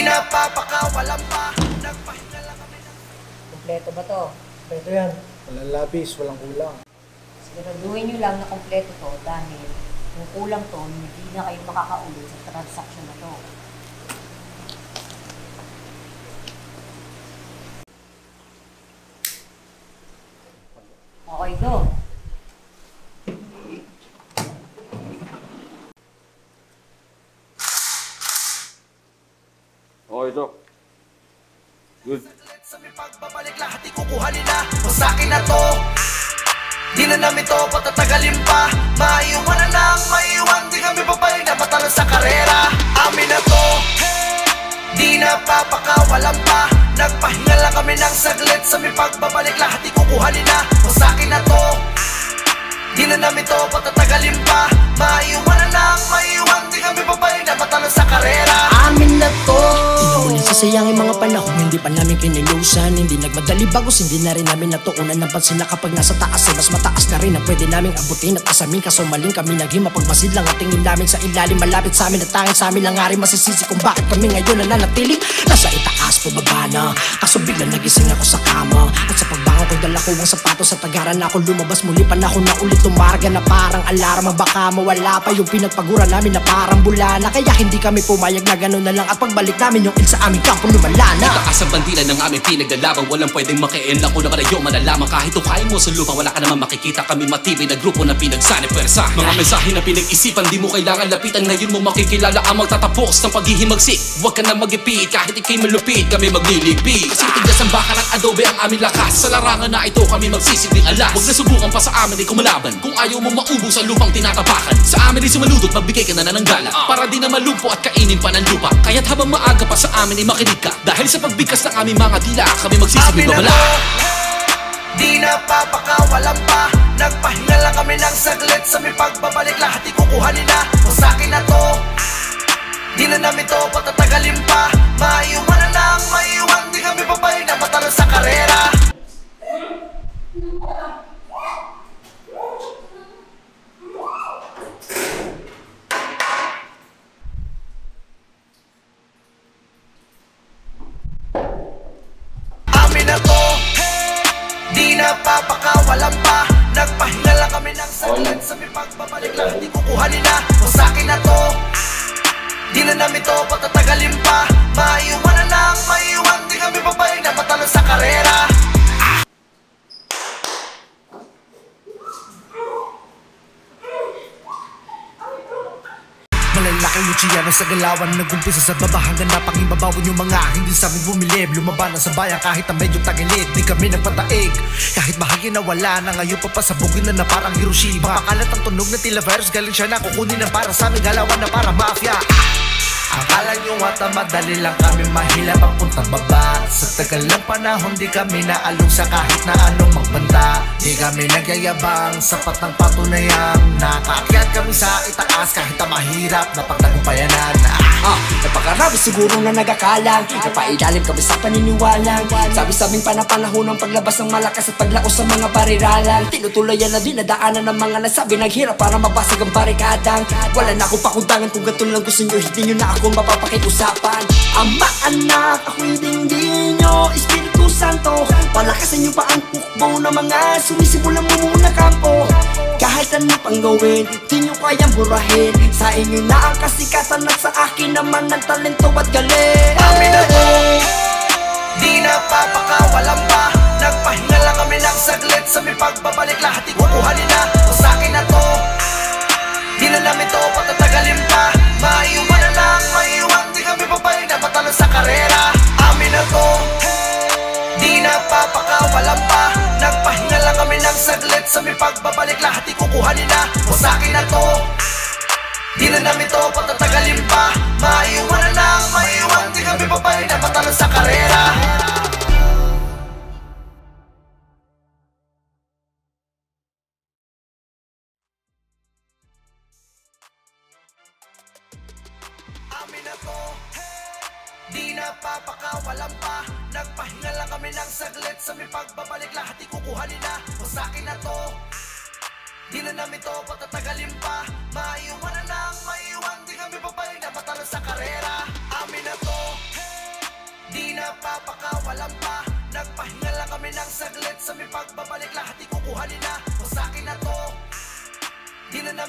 Di napapakawalan pa. Kompleto ba to? Kompleto yan. Walang labis, walang kulang. Siguraduhin nyo lang na kompleto to dahil kung kulang to, hindi na kayo makakaulit sa transaksyon na to. Okay, go. Okay, Doc. Good. Sa may pagbabalik lahat ikukuhanin na. O sa'kin na to. Di na namin to patatagalin pa. Maiiwanan na ang maiiwan. Di kami babalik na matalan sa karera. Amin na to. Di na papakawalan pa. Nagpahinga lang kami ng saglit. Sa may pagbabalik lahat ikukuhanin na. O sa'kin na to. Di na namin to patatagalin pa. Maiiwanan na ang maiiwan. Di kami babalik na matalan sa karera. Amin na to. Sayang yung mga panahon, hindi pa namin kinilusan. Hindi nagmadali bagos, hindi na rin namin natuunan ng pansin na kapag nasa taas ay mas mataas na rin ang pwede naming abutin at asamin. Kaso maling kami naghima, pagmasid lang ang tingin namin sa ilalim. Malapit sa amin at tangin sa amin lang nga rin masisisi kung bakit kami ngayon na nanatiling nasa itaas, pababa na. Kaso biglang nagising ako sa kama at sa pagbangon ko'y dala ko ang sapatos. Sa tagaran ako lumabas, muli panahon na ulit tumarga na parang alarma. Baka mawala pa yung pinagpagura namin na parang bulana. Kaya hindi kami pumayag na gano'n na lang at pagbalik namin yung sa aming kampong lumala na. Itaas ang bandila ng aming pinagdalaban. Walang pwedeng makiin. Ako na kayo malalaman. Kahit ukain mo sa lupa, wala ka naman makikita. Kami matibay na grupo na pinagsani pwersa. Mga mensahe na pinag-isipan, di mo kailangan lapitan. Ngayon mo makikilala ang magtatapos ng paghihimagsik. Huwag ka na mag-ipit, kahit ikay malupit. Kami maglilipit. Kasi tigdas ang bakal at adobe ang aming lakas. Sa larangan na ito, kami magsisiding alas. Huwag na subukan pa sa amin ay kumalaban. Kung ayaw mo maubos sa lupang tinatapakan, sa amin ay sumaludot, magbigay ka na ng gala. Para di na malumpo at kainin pa ng lupa. Kaya't habang maaga pa sa amin ay makinig ka. Dahil sa pagbigkas ng aming mga dila, kami magsisibig babala. Di na papakawalan pa. Nagpahinga lang kami ng saglit. Sa may pagbabalik lahat ikukuhanin na. O sa'kin na to. Di na namin to patatagalin pa. Maiiwanan na ang maiiwan. Di kami babalik na matalan sa karera. Napapakawalan pa. Nagpahinga lang kami ng saglit. Sa may pagbabalik lang hindi kukuhanin na. O sa'kin na to. Di na namin to patatagalin pa. Maiiwanan na ang maiiwan. Di kami babalik na matalan sa karera. Malalaki yung chiya na sa galawan. Nagumpisa sa baba hanggang napakibabawan yung mga hindi sa amin bumilib. Lumaba na sa bayan kahit na medyo tagilid. Di kami nagpataig kahit bahagi na wala na. Ngayon papasabugin na na parang Hiroshima. Mapakalat ang tunog na tila virus. Galing siya na kukunin na para sa aming galawan na para mafia. Akala nyo ata madali lang kami mahila papuntang baba. Sa tagal ng panahon di kami naalong sa kahit na anong magbanta. Di kami nagyayabang, sapat ng patunayang nakaakyat kami sa itaas kahit ang mahirap na pagtagumpayanan. Napakarami siguro na nagakalang, napailalim kami sa paniniwalang. Sabi-sabing panapanahon ang paglabas ng malakas at paglaos sa mga bariralang. Tinutulayan na dinadaanan ng mga nasabi naghirap para mabasag ang barikadang. Wala na akong pakundangan kung ganito lang gusto nyo, hindi nyo na kung mapapakiusapan. Ama, anak, ako'y dinggin nyo. Espiritu Santo, palakasan nyo pa ang pukbo ng mga sumisimulang mumuna kampo. Kahit ano pang gawin, di nyo kayang burahin. Sa inyo na ang kasikatan at sa akin naman ang talento at galing. Amin na to. Di na papakawalan pa. Nagpahinga lang kami ng saglit. Sa may pagbabalik lahat ikukuhanin na. O sa'kin na to. Di na namin to patatagalin pa. Maiiwanan na ang maiiwan. Di kami babalik na matalan sa karera. Amin na to. Di na papakawalan pa. Nagpahinga lang kami ng saglit. Sa may pagbabalik lahat ikukuhanin na. O sa'kin na to. Di na namin to patatagalin pa. Maiiwanan na ang maiiwan. Di kami babalik na matalan sa karera. Di na papakawalan pa. Nagpahinga lang kami ng saglit. Sa may pagbabalik lahat ikukuhanin na. O sa'kin na to. Di na namin to patatagalin pa. Maiiwanan na ang maiiwan. Di kami babalik na matalan sa karera. Amin na to. nagpapakawalan pa. Nagpahinga lang kami ng saglit. Sa may pagbabalik lahat ikukuhanin na. Kung sa'kin na to, di na namin